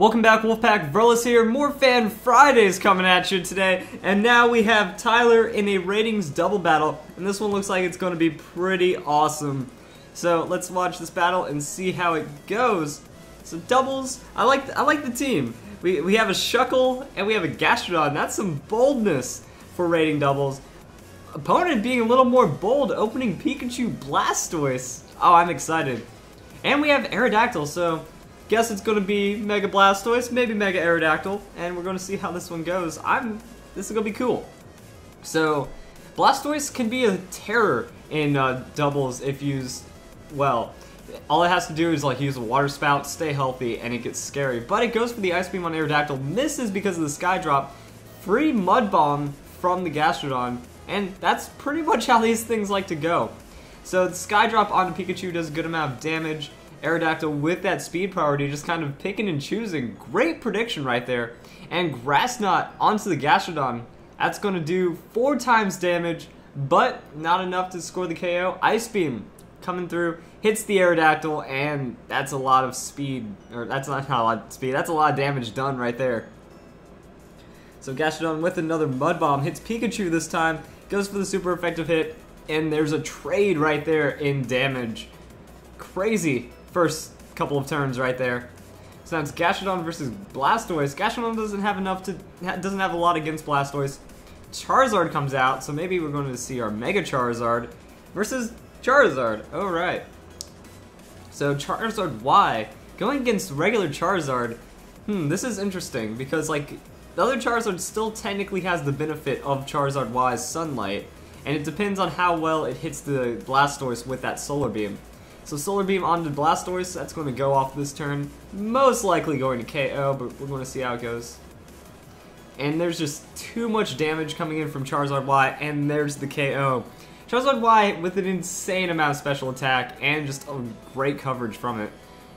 Welcome back, Wolfpack. Verlis here. More Fan Fridays coming at you today. And now we have Tyler in a ratings double battle. And this one looks like it's going to be pretty awesome. So let's watch this battle and see how it goes. So doubles. I like the team. We have a Shuckle and we have a Gastrodon. That's some boldness for rating doubles. Opponent being a little more bold, opening Pikachu Blastoise. Oh, I'm excited. And we have Aerodactyl, so guess it's gonna be Mega Blastoise, maybe Mega Aerodactyl, and we're gonna see how this one goes. This is gonna be cool. So Blastoise can be a terror in doubles if used well. All it has to do is like use a water spout, stay healthy, and it gets scary. But it goes for the Ice Beam on Aerodactyl, misses because of the Sky Drop, free Mud Bomb from the Gastrodon, and that's pretty much how these things like to go. So the Sky Drop onto Pikachu does a good amount of damage. Aerodactyl with that speed priority just kind of picking and choosing. Great prediction right there. And Grassnot onto the Gastrodon. That's going to do 4 times damage, but not enough to score the KO. Ice Beam coming through, hits the Aerodactyl, and that's a lot of speed. Or that's not a lot of speed, that's a lot of damage done right there. So Gastrodon with another Mud Bomb, hits Pikachu this time, goes for the super effective hit, and there's a trade right there in damage. Crazy first couple of turns right there. So now it's Gastrodon versus Blastoise. Gastrodon doesn't have enough to, doesn't have a lot against Blastoise. Charizard comes out, so maybe we're going to see our Mega Charizard versus Charizard. All right. So Charizard Y going against regular Charizard. This is interesting because like the other Charizard still technically has the benefit of Charizard Y's Sunlight, and it depends on how well it hits the Blastoise with that Solar Beam. So Solar Beam onto Blastoise, that's going to go off this turn. Most likely going to KO, but we're going to see how it goes. And there's just too much damage coming in from Charizard Y, and there's the KO. Charizard Y with an insane amount of special attack, and just great coverage from it.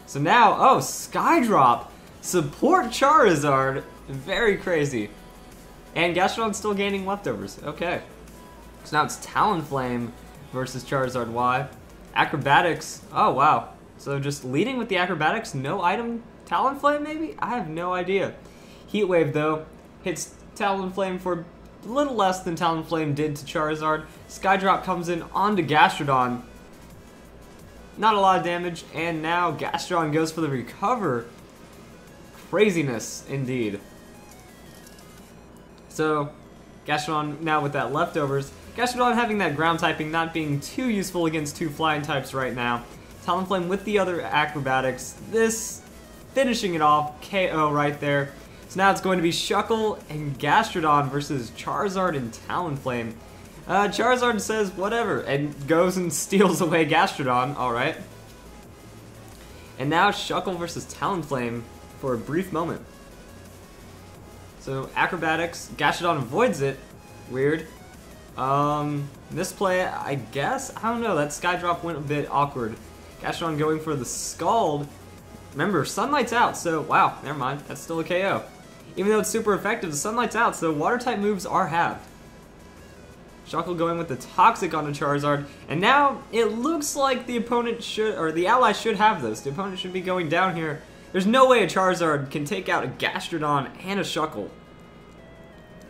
So now, oh, Sky Drop! Support Charizard! Very crazy. And Gastrodon's still gaining leftovers, okay. So now it's Talonflame versus Charizard Y. Acrobatics, oh wow. So just leading with the acrobatics, no item, Talonflame maybe? I have no idea. Heat Wave though, hits Talonflame for a little less than Talonflame did to Charizard. Sky Drop comes in onto Gastrodon. Not a lot of damage, and now Gastrodon goes for the recover. Craziness indeed. So Gastrodon now with that leftovers. Gastrodon having that ground typing not being too useful against 2 flying types right now. Talonflame with the other acrobatics. This finishing it off. KO right there. So now it's going to be Shuckle and Gastrodon versus Charizard and Talonflame. Charizard says whatever and goes and steals away Gastrodon. Alright. And now Shuckle versus Talonflame for a brief moment. So acrobatics. Gastrodon avoids it. Weird. Misplay, I guess? I don't know, that Sky Drop went a bit awkward. Gastrodon going for the Scald. Remember, Sunlight's out, so wow, never mind, that's still a KO. Even though it's super effective, the Sunlight's out, so Water-type moves are halved. Shuckle going with the Toxic onto Charizard, and now it looks like the opponent should, or the ally should have this. The opponent should be going down here. There's no way a Charizard can take out a Gastrodon and a Shuckle.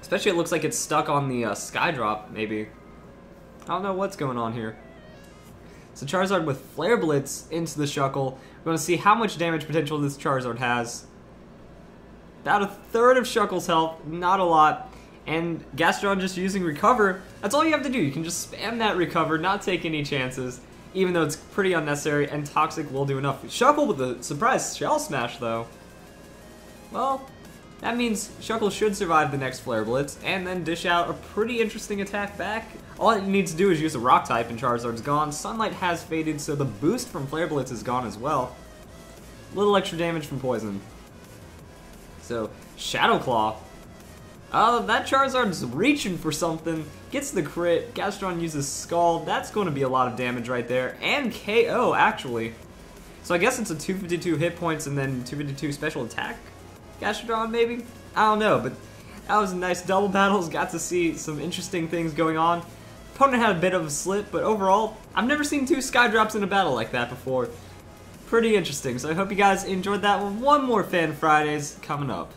Especially it looks like it's stuck on the Sky Drop, maybe. I don't know what's going on here. So Charizard with Flare Blitz into the Shuckle. We're going to see how much damage potential this Charizard has. About a third of Shuckle's health, not a lot. And Gastrodon just using Recover. That's all you have to do. You can just spam that Recover, not take any chances, even though it's pretty unnecessary, and Toxic will do enough. Shuckle with the surprise Shell Smash, though. Well, that means Shuckle should survive the next Flare Blitz, and then dish out a pretty interesting attack back. All it needs to do is use a Rock type, and Charizard's gone. Sunlight has faded, so the boost from Flare Blitz is gone as well. A little extra damage from Poison. So, Shadow Claw. That Charizard's reaching for something. Gets the crit. Gastrodon uses Scald. That's going to be a lot of damage right there. And KO, actually. So I guess it's a 252 hit points and then 252 special attack? Gastrodon, maybe? I don't know, but that was a nice double battle. Got to see some interesting things going on. Opponent had a bit of a slip, but overall, I've never seen 2 Sky Drops in a battle like that before. pretty interesting. So I hope you guys enjoyed that one. One more Fan Fridays coming up.